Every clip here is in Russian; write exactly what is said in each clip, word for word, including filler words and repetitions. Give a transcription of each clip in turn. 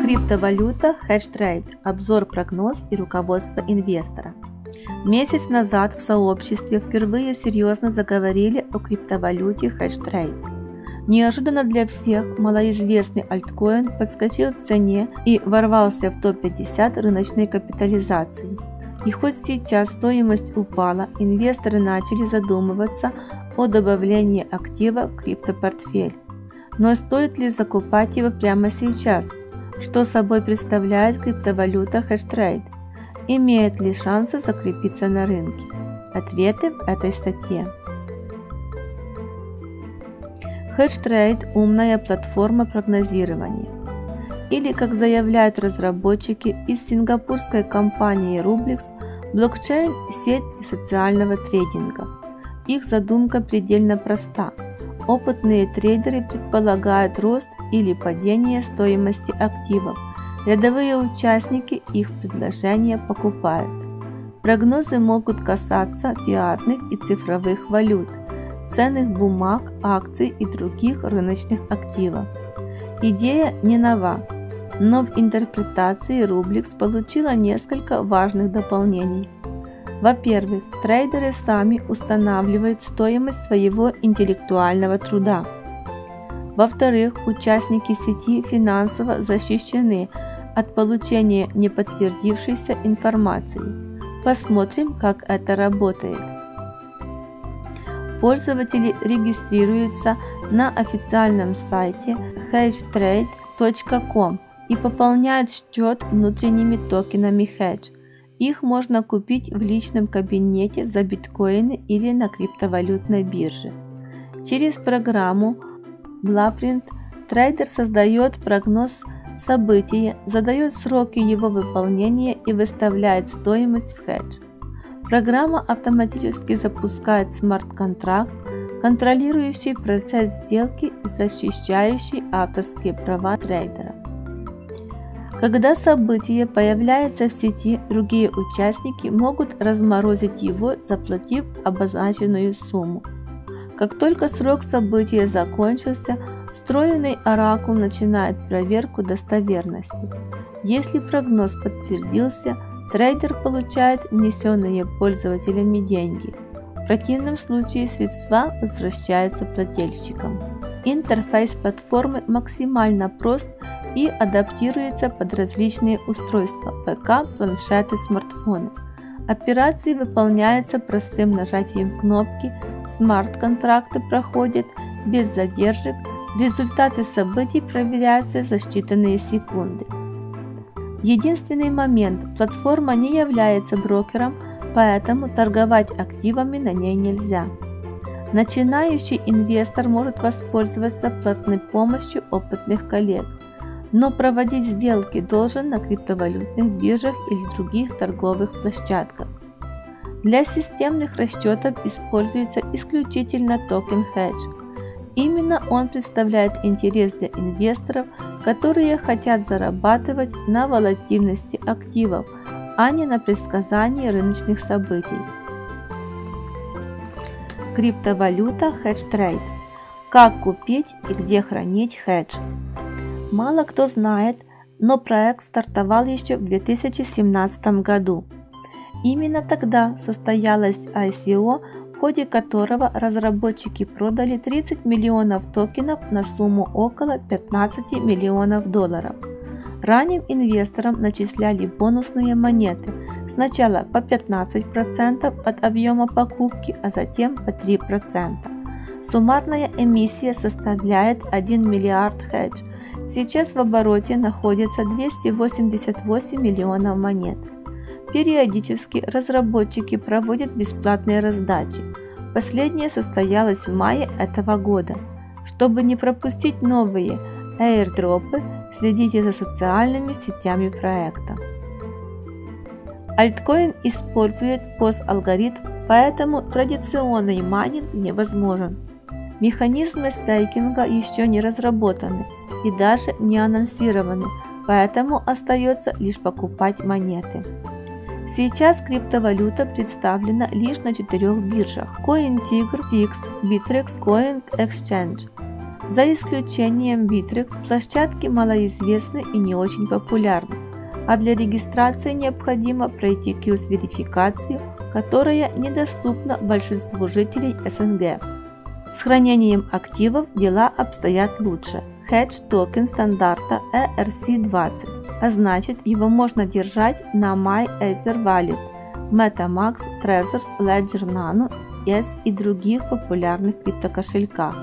Криптовалюта HedgeTrade. Обзор, прогноз и руководство инвестора. Месяц назад в сообществе впервые серьезно заговорили о криптовалюте HedgeTrade. Неожиданно для всех малоизвестный альткоин подскочил в цене и ворвался в топ пятьдесят рыночной капитализации. И хоть сейчас стоимость упала, инвесторы начали задумываться о добавлении актива в криптопортфель. Но стоит ли закупать его прямо сейчас? Что собой представляет криптовалюта HedgeTrade? Имеет ли шансы закрепиться на рынке? Ответы в этой статье. HedgeTrade – умная платформа прогнозирования. Или, как заявляют разработчики из сингапурской компании Rublix, блокчейн, сеть и социального трейдинга. Их задумка предельно проста. Опытные трейдеры предполагают рост или падение стоимости активов. Рядовые участники их предложения покупают. Прогнозы могут касаться фиатных и цифровых валют, ценных бумаг, акций и других рыночных активов. Идея не нова, но в интерпретации Rublix получила несколько важных дополнений. Во-первых, трейдеры сами устанавливают стоимость своего интеллектуального труда. Во-вторых, участники сети финансово защищены от получения неподтвердившейся информации. Посмотрим, как это работает. Пользователи регистрируются на официальном сайте хедж трейд точка ком и пополняют счет внутренними токенами Hedge. Их можно купить в личном кабинете за биткоины или на криптовалютной бирже. Через программу Blueprint трейдер создает прогноз события, задает сроки его выполнения и выставляет стоимость в Hedge. Программа автоматически запускает смарт-контракт, контролирующий процесс сделки и защищающий авторские права трейдера. Когда событие появляется в сети, другие участники могут разморозить его, заплатив обозначенную сумму. Как только срок события закончился, встроенный оракул начинает проверку достоверности. Если прогноз подтвердился, трейдер получает внесенные пользователями деньги. В противном случае средства возвращаются плательщикам. Интерфейс платформы максимально прост и адаптируется под различные устройства – ПК, планшеты, смартфоны. Операции выполняются простым нажатием кнопки, смарт-контракты проходят без задержек, результаты событий проверяются за считанные секунды. Единственный момент – платформа не является брокером, поэтому торговать активами на ней нельзя. Начинающий инвестор может воспользоваться платной помощью опытных коллег, но проводить сделки должен на криптовалютных биржах или других торговых площадках. Для системных расчетов используется исключительно токен Hedge. Именно он представляет интерес для инвесторов, которые хотят зарабатывать на волатильности активов, а не на предсказании рыночных событий. Криптовалюта HedgeTrade. Как купить и где хранить хедж? Мало кто знает, но проект стартовал еще в две тысячи семнадцатом году. Именно тогда состоялось ай си о, в ходе которого разработчики продали тридцать миллионов токенов на сумму около пятнадцати миллионов долларов. Ранним инвесторам начисляли бонусные монеты, сначала по пятнадцать процентов от объема покупки, а затем по три процента. Суммарная эмиссия составляет один миллиард хедж. Сейчас в обороте находится двести восемьдесят восемь миллионов монет. Периодически разработчики проводят бесплатные раздачи. Последняя состоялась в мае этого года. Чтобы не пропустить новые аирдропы, следите за социальными сетями проекта. Альткоин использует пост-алгоритм, поэтому традиционный майнинг невозможен. Механизмы стейкинга еще не разработаны. и даже не анонсированы, поэтому остается лишь покупать монеты. Сейчас криптовалюта представлена лишь на четырех биржах: CoinTigre, ти ай икс, Bittrex, CoinExchange. За исключением Bittrex, площадки малоизвестны и не очень популярны, а для регистрации необходимо пройти кью эс-верификацию, которая недоступна большинству жителей эс эн гэ. С хранением активов дела обстоят лучше. Hedge токен стандарта и эр си двадцать, а значит, его можно держать на MyEtherWallet, Metamax, Trezor, Ledger Nano эс и других популярных криптокошельках.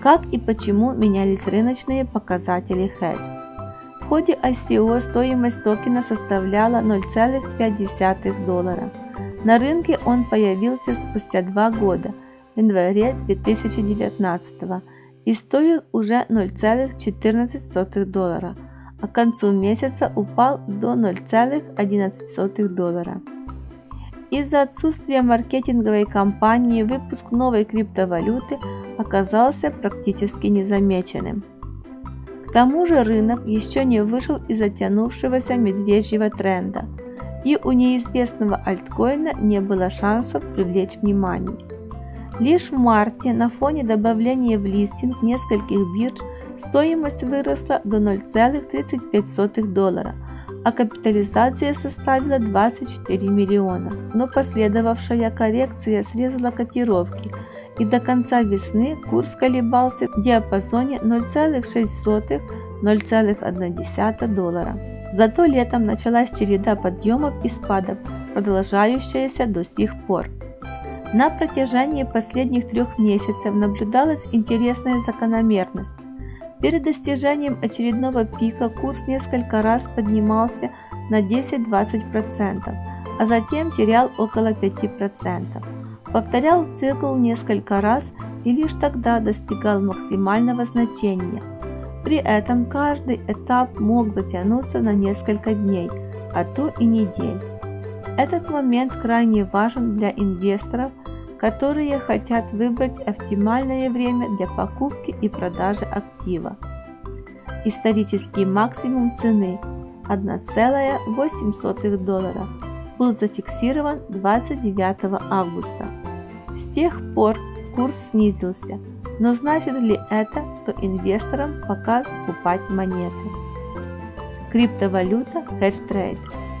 Как и почему менялись рыночные показатели Hedge? В ходе ай си о стоимость токена составляла ноль целых пять десятых доллара. На рынке он появился спустя два года, в январе две тысячи девятнадцатого, и стоил уже ноль целых четырнадцать сотых доллара, а к концу месяца упал до ноль целых одиннадцать сотых доллара. Из-за отсутствия маркетинговой кампании выпуск новой криптовалюты оказался практически незамеченным. К тому же рынок еще не вышел из затянувшегося медвежьего тренда, и у неизвестного альткоина не было шансов привлечь внимание. Лишь в марте на фоне добавления в листинг нескольких бирж стоимость выросла до ноль целых тридцать пять сотых доллара, а капитализация составила двадцать четыре миллиона. Но последовавшая коррекция срезала котировки, и до конца весны курс колебался в диапазоне ноль целых шесть десятых - ноль целых одна десятая доллара. Зато летом началась череда подъемов и спадов, продолжающаяся до сих пор. На протяжении последних трех месяцев наблюдалась интересная закономерность. Перед достижением очередного пика курс несколько раз поднимался на десять-двадцать процентов, а затем терял около пяти процентов. Повторял цикл несколько раз и лишь тогда достигал максимального значения. При этом каждый этап мог затянуться на несколько дней, а то и недель. Этот момент крайне важен для инвесторов, которые хотят выбрать оптимальное время для покупки и продажи актива. Исторический максимум цены одна целая восемь сотых доллара был зафиксирован двадцать девятого августа. С тех пор курс снизился, но значит ли это, что инвесторам пока скупать монеты? Криптовалюта HedgeTrade.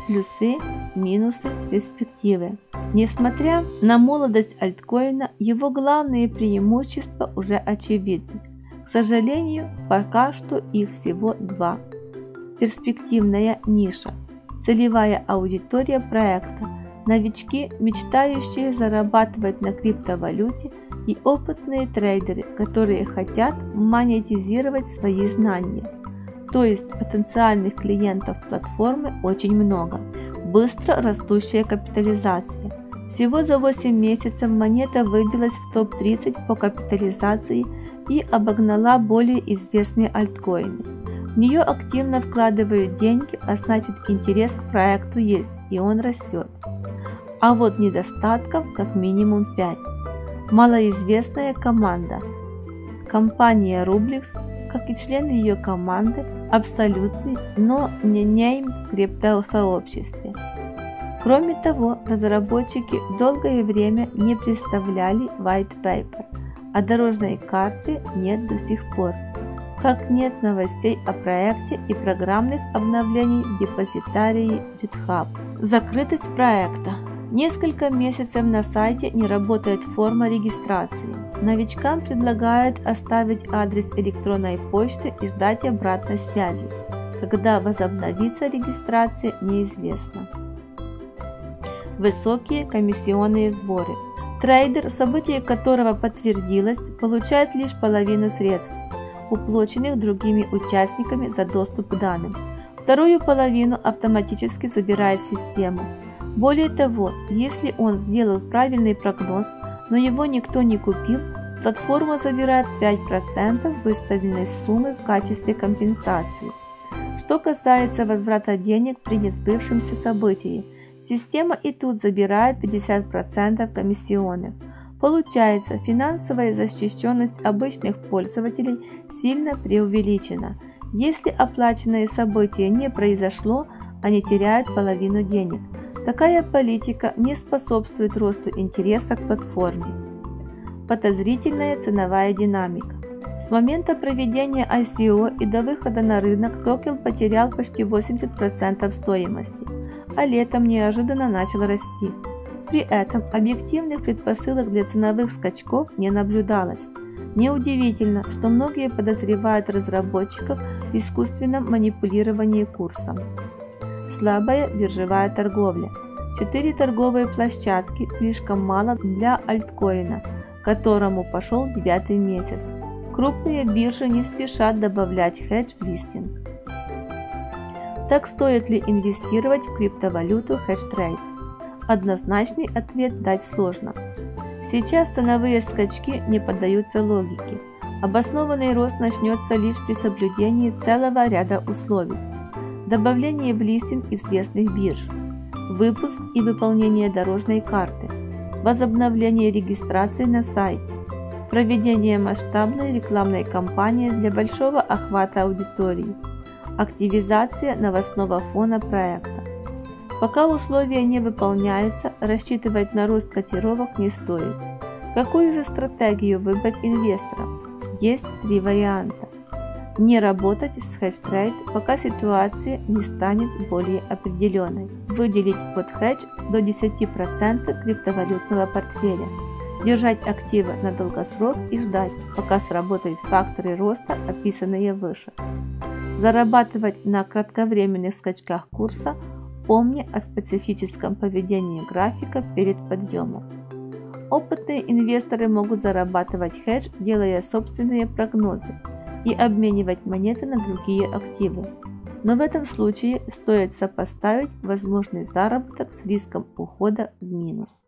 Плюсы, минусы, перспективы. Несмотря на молодость альткоина, его главные преимущества уже очевидны. К сожалению, пока что их всего два. Перспективная ниша. Целевая аудитория проекта. Новички, мечтающие зарабатывать на криптовалюте, и опытные трейдеры, которые хотят монетизировать свои знания. То есть потенциальных клиентов платформы очень много. Быстро растущая капитализация. Всего за восемь месяцев монета выбилась в топ тридцать по капитализации и обогнала более известные альткоины. В нее активно вкладывают деньги, а значит, интерес к проекту есть, и он растет. А вот недостатков как минимум пять. Малоизвестная команда. Компания Rublix, как и члены ее команды, абсолютный, но не нейм в криптосообществе. Кроме того, разработчики долгое время не представляли white paper, а дорожной карты нет до сих пор, как нет новостей о проекте и программных обновлений в депозитарии GitHub. Закрытость проекта. Несколько месяцев на сайте не работает форма регистрации. Новичкам предлагают оставить адрес электронной почты и ждать обратной связи. Когда возобновится регистрация, неизвестно. Высокие комиссионные сборы. Трейдер, событие которого подтвердилось, получает лишь половину средств, уплаченных другими участниками за доступ к данным. Вторую половину автоматически забирает система. Более того, если он сделал правильный прогноз, но его никто не купил, платформа забирает пять процентов выставленной суммы в качестве компенсации. Что касается возврата денег при несбывшемся событии, система и тут забирает пятьдесят процентов комиссионных. Получается, финансовая защищенность обычных пользователей сильно преувеличена. Если оплаченное событие не произошло, они теряют половину денег. Такая политика не способствует росту интереса к платформе. Подозрительная ценовая динамика. С момента проведения ай си о и до выхода на рынок токен потерял почти восемьдесят процентов стоимости, а летом неожиданно начал расти. При этом объективных предпосылок для ценовых скачков не наблюдалось. Неудивительно, что многие подозревают разработчиков в искусственном манипулировании курсом. Слабая биржевая торговля. Четыре торговые площадки слишком мало для альткоина, которому пошел девятый месяц. Крупные биржи не спешат добавлять хедж в листинг. Так стоит ли инвестировать в криптовалюту HedgeTrade? Однозначный ответ дать сложно. Сейчас ценовые скачки не поддаются логике. Обоснованный рост начнется лишь при соблюдении целого ряда условий. Добавление в листинг известных бирж, выпуск и выполнение дорожной карты, возобновление регистрации на сайте, проведение масштабной рекламной кампании для большого охвата аудитории, активизация новостного фона проекта. Пока условия не выполняются, рассчитывать на рост котировок не стоит. Какую же стратегию выбрать инвесторам? Есть три варианта. Не работать с HedgeTrade, пока ситуация не станет более определенной. Выделить под хедж до десяти процентов криптовалютного портфеля. Держать активы на долгосрок и ждать, пока сработают факторы роста, описанные выше. Зарабатывать на кратковременных скачках курса, помня о специфическом поведении графика перед подъемом. Опытные инвесторы могут зарабатывать хедж, делая собственные прогнозы, и обменивать монеты на другие активы. Но в этом случае стоит сопоставить возможный заработок с риском ухода в минус.